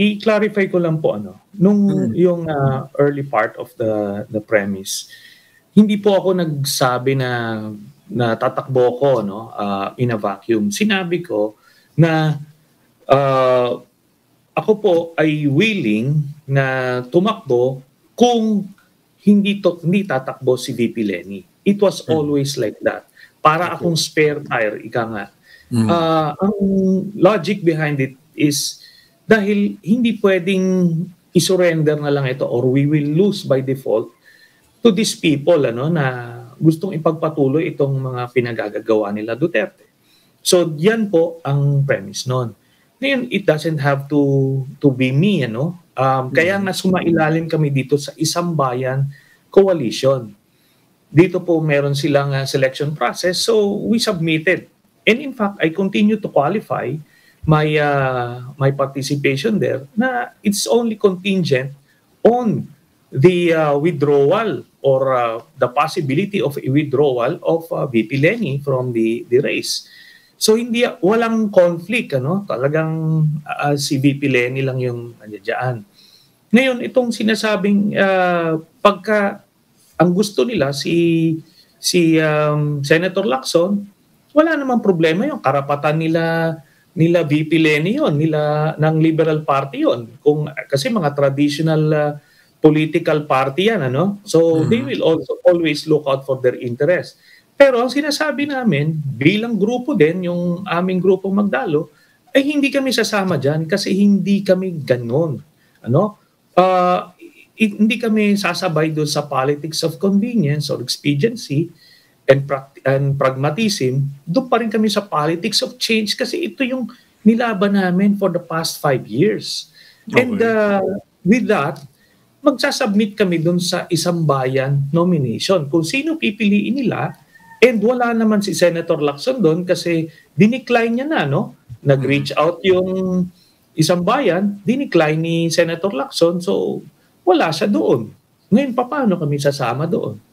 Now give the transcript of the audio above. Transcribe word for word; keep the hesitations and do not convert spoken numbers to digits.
I-clarify ko lang po ano, nung yung uh, early part of the the premise. Hindi po ako nagsabi na natatakbo ko no uh, in a vacuum. Sinabi ko na uh, ako po ay willing na tumakbo kung hindi to, hindi tatakbo si B P Leño. It was always like that. Para akong spare tire, ika nga. Uh, ang logic behind it is dahil hindi pwedeng isurrender na lang ito or we will lose by default to these people ano, na gustong ipagpatuloy itong mga pinagagagawa nila Duterte. So yan po ang premise nun. Ngayon, it doesn't have to to be me. Ano? Um, kaya nga sumailalim kami dito sa Isang Bayan Coalition. Dito po meron silang uh, selection process. So we submitted. And in fact, I continue to qualify my uh, my participation there na it's only contingent on the uh, withdrawal or uh, the possibility of a withdrawal of uh, B P Leño from the the race. So hindi walang conflict ano, talagang uh, si B P Leño lang yung nandiyan. Ngayon itong sinasabing uh, pagka ang gusto nila si si um, Senator Lakson, wala namang problema yung karapatan nila nila B P Leño yun, nila ng Liberal Party yun. Kung kasi mga traditional uh, political party yan ano, so mm-hmm. they will also always look out for their interest. Pero ang sinasabi namin bilang grupo din, yung aming grupo Magdalo, ay hindi kami sasama diyan kasi hindi kami ganoon ano, uh, hindi kami sasabay doon sa politics of convenience or expediency and, and pragmatism. Doon pa rin kami sa politics of change kasi ito yung nilaban namin for the past five years. Okay. And uh, with that, magsasubmit kami doon sa Isang Bayan nomination kung sino pipiliin nila. And wala naman si Senator Lakson doon kasi dinecline niya na, no? Nag-reach out yung Isang Bayan, dinecline ni Senator Lakson, so wala siya doon. Ngayon, paano kami sasama doon?